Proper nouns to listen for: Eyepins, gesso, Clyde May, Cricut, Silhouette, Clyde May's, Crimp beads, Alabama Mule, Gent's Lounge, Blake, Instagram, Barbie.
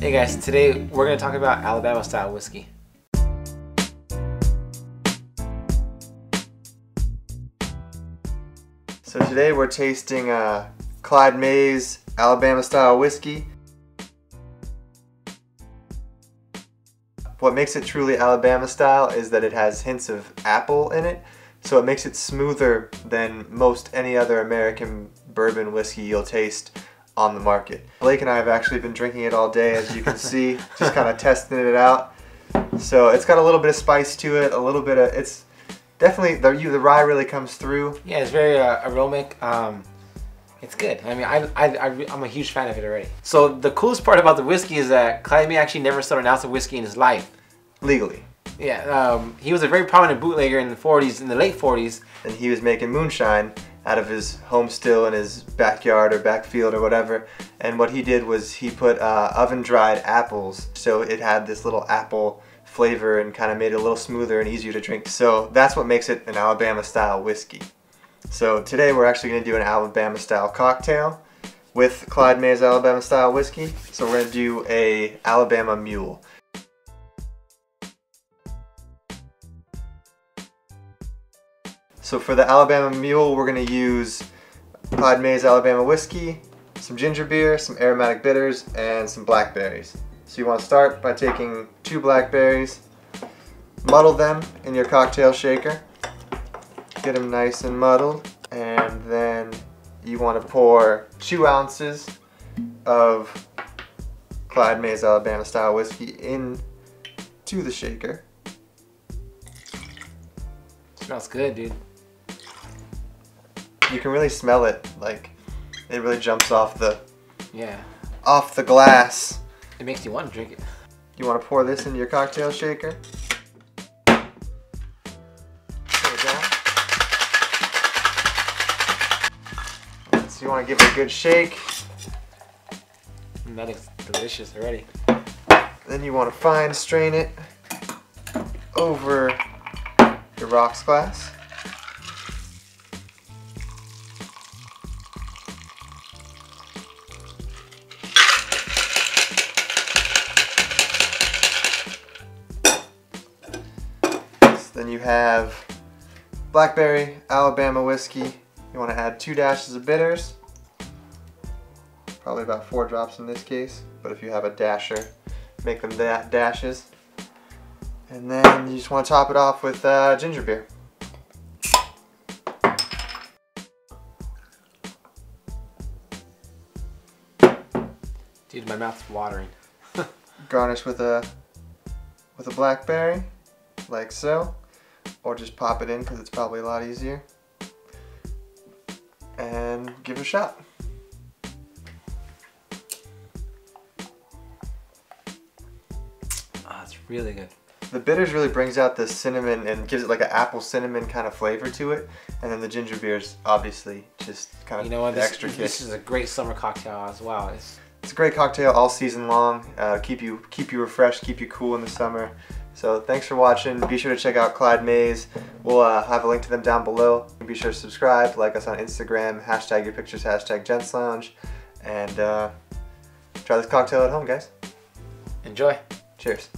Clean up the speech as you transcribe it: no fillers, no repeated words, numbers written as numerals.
Hey guys, today we're going to talk about Alabama style whiskey. So today we're tasting Clyde May's Alabama style whiskey. What makes it truly Alabama style is that it has hints of apple in it, so it makes it smoother than most any other American bourbon whiskey you'll taste on the market. Blake and I have actually been drinking it all day, as you can see, just kind of testing it out. So it's got a little bit of spice to it, a little bit of, it's definitely, the rye really comes through. Yeah, it's very aromatic. It's good. I mean, I'm a huge fan of it already. So the coolest part about the whiskey is that Clyde May actually never sold an ounce of whiskey in his life. Legally. Yeah, he was a very prominent bootlegger in the 40s, in the late 40s. And he was making moonshine out of his home still in his backyard or backfield or whatever. And what he did was he put oven-dried apples, so it had this little apple flavor and kind of made it a little smoother and easier to drink. So that's what makes it an Alabama-style whiskey. So today we're actually going to do an Alabama-style cocktail with Clyde May's Alabama-style whiskey. So we're going to do a Alabama Mule. So for the Alabama Mule, we're going to use Clyde May's Alabama whiskey, some ginger beer, some aromatic bitters, and some blackberries. So you want to start by taking 2 blackberries, muddle them in your cocktail shaker, get them nice and muddled, and then you want to pour 2 ounces of Clyde May's Alabama style whiskey into the shaker. Smells good, dude. You can really smell it, like it really jumps off the glass. It makes you want to drink it. You want to pour this into your cocktail shaker. There we go. So you want to give it a good shake. And that is delicious already. Then you want to fine strain it over your rocks glass. Then you have blackberry Alabama whiskey. You want to add 2 dashes of bitters, probably about 4 drops in this case, but if you have a dasher, make them dashes. And then you just want to top it off with ginger beer. Dude, my mouth's watering. Garnish with a blackberry, like so. Or just pop it in because it's probably a lot easier. And give it a shot. Ah, it's really good. The bitters really brings out the cinnamon and gives it like an apple cinnamon kind of flavor to it. And then the ginger beer's obviously just kind of extra kick. This is a great summer cocktail as well. It's a great cocktail all season long. Keep you refreshed, keep you cool in the summer. So thanks for watching. Be sure to check out Clyde May's. We'll have a link to them down below. Be sure to subscribe, like us on Instagram, hashtag your pictures, hashtag Gent's Lounge, and try this cocktail at home, guys. Enjoy. Cheers.